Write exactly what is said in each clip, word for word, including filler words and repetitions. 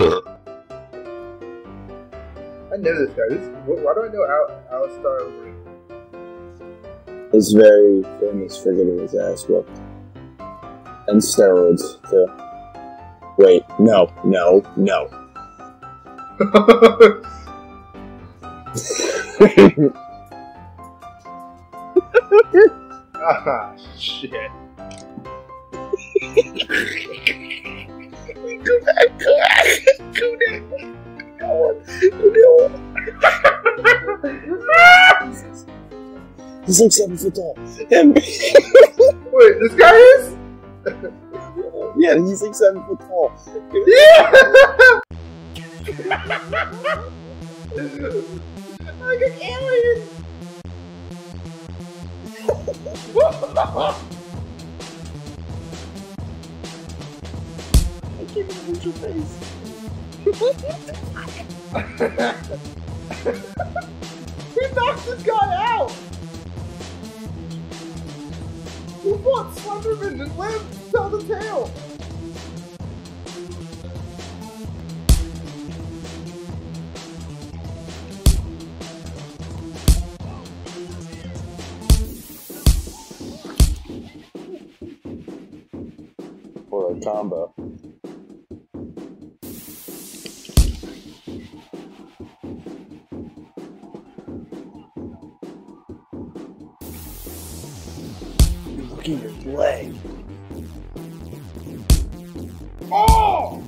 I know this guy. This, why do I know Al Alistar? He's very famous for getting his ass whooped. And steroids, too. Wait, no, no, no. Ah, shit. Go back, go back, go down. Go down. He's like seven foot tall. Wait, this guy is? Yeah, he's like seven foot tall. Yeah! Like an alien! I can't even reach your face. He knocked this guy out! Who fought Slenderman and lived down the tail? For a combo. Look at your leg. Oh!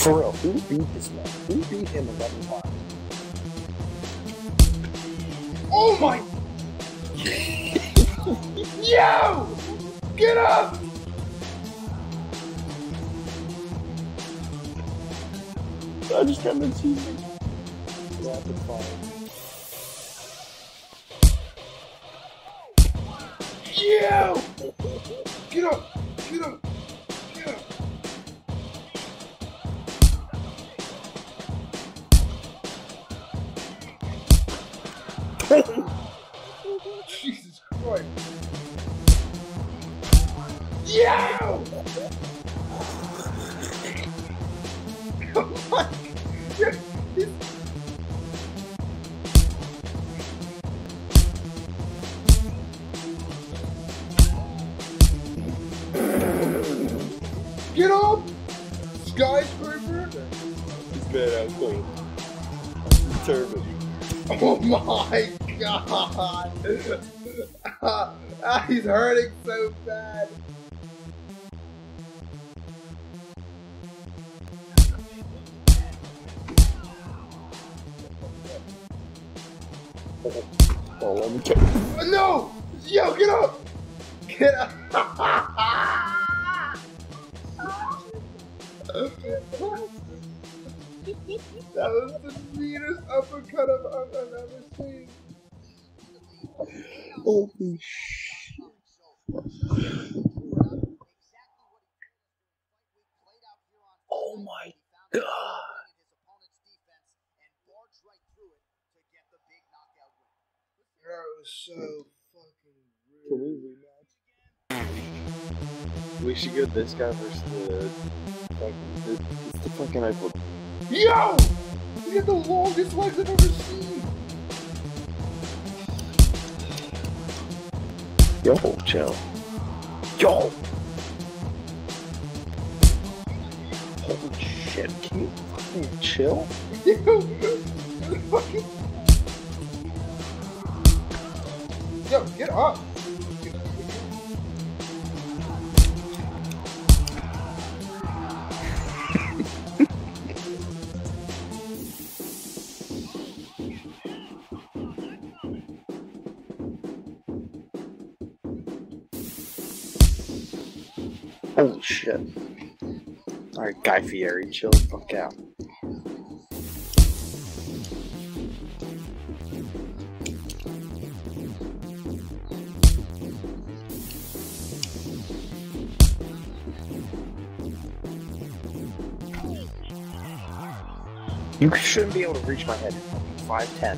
For real, who beat this man? Who beat him eleven times? Oh my! Yo! Get up! I just got my achievement. Rapid fire. Yo! Get up! Get up! Jesus Christ. Yeah! Come on! Get up! Skyscraper! This badass thing. Turban. Oh my god! Ah, he's hurting so bad! Oh, let me check. No! Yo, get up! Get up! That was the meanest uppercut I've ever seen. Holy shit. Oh my god. That was so fucking Can we rematch? We should get this guy versus the fucking. It's the fucking iPhone. Yo! You get the longest legs I've ever seen! Yo, chill. Yo! Holy shit, can you fucking chill? Yo! Fucking. Yo, get up! Holy shit. Alright, Guy Fieri, chill the fuck out. You shouldn't be able to reach my head. five ten.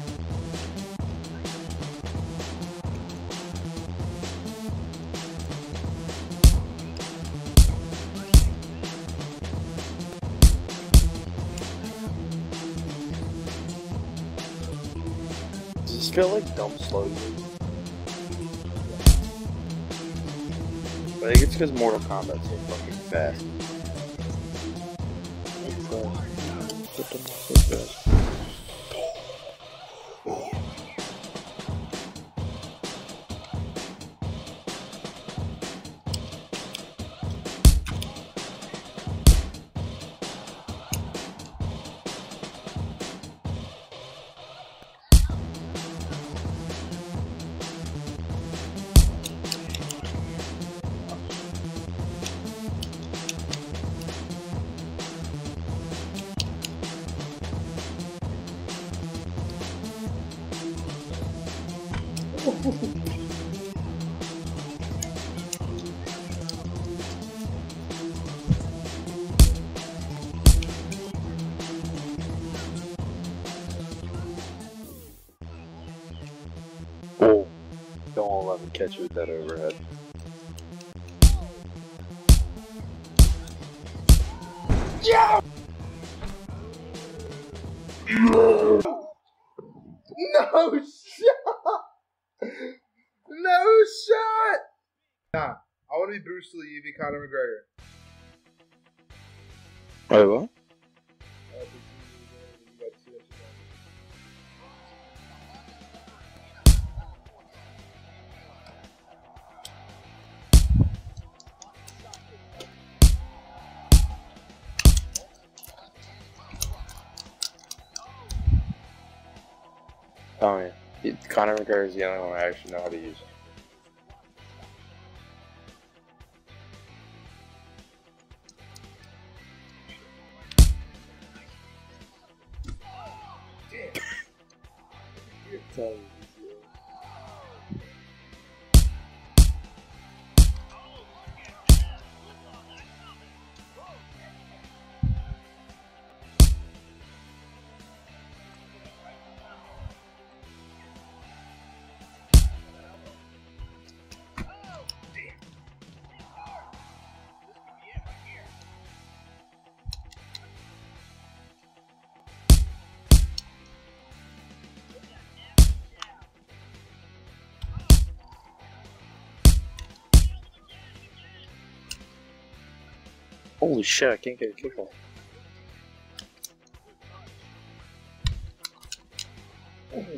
Does this feel like dumb slow? I think it's because Mortal Kombat's so fucking fast. Oh, don't let me catch you with that overhead. Yeah! No! No shot! No shot! Nah, I want to be Bruce Lee, you be Conor McGregor. Wait, what? Oh yeah, Conor McGregor is the only one I actually know how to use. Holy shit, I can't get a kick off. Oh.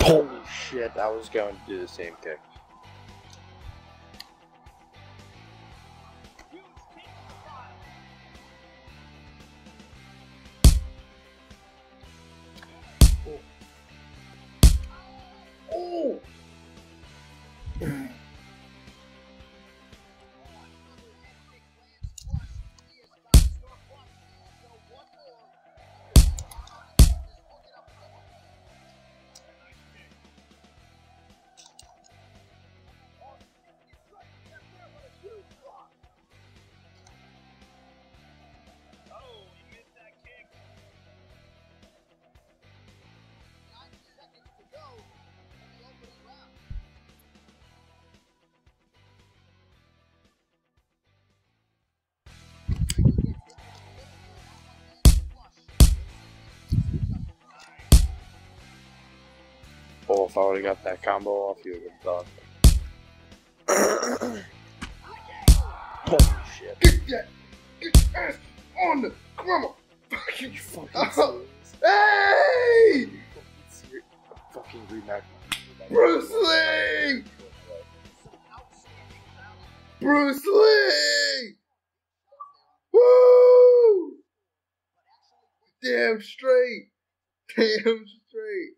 Holy shit, I was going to do the same kick. Oh, if I would've got that combo off, you would've done. Holy shit. Get that! Get your ass on the crumble! Fuck you, you fucking oh. Hey! You fucking serious? I'm fucking rematch. Bruce Lee! Bruce Lee! Woo! Damn straight! Damn straight!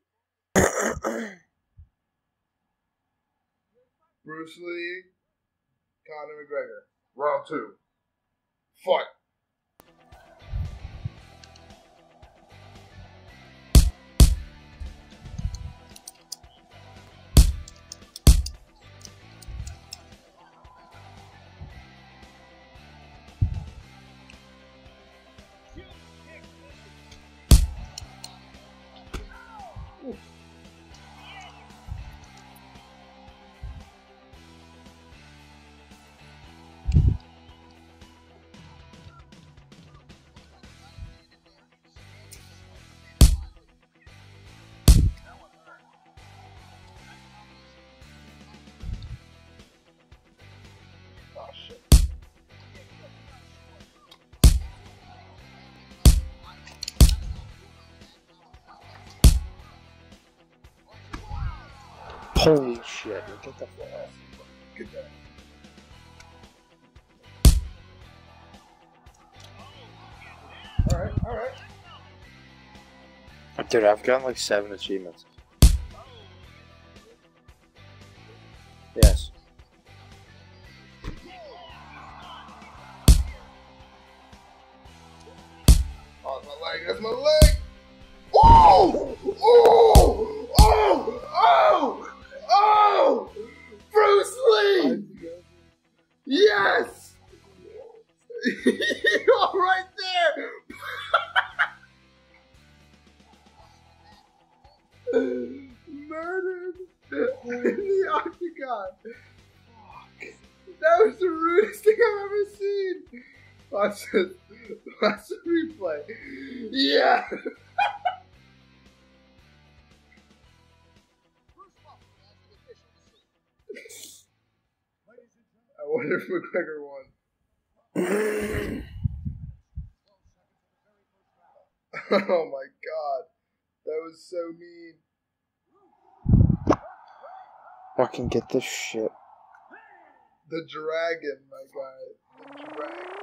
Bruce Lee, Conor McGregor, round two, fight. Holy shit, get the fuck off. Good guy. Alright, alright. Dude, I've gotten like seven achievements. Yes. Oh, that's my leg, that's my leg! Whoa! Oh! Oh! Oh! Oh! Bruce Lee! Yes! You're right there! Murdered in the octagon. Fuck. That was the rudest thing I've ever seen. Watch the, watch the replay. Yeah. I wonder if McGregor won. Oh my god. That was so mean. Fucking get this shit. The dragon, my guy. The dragon.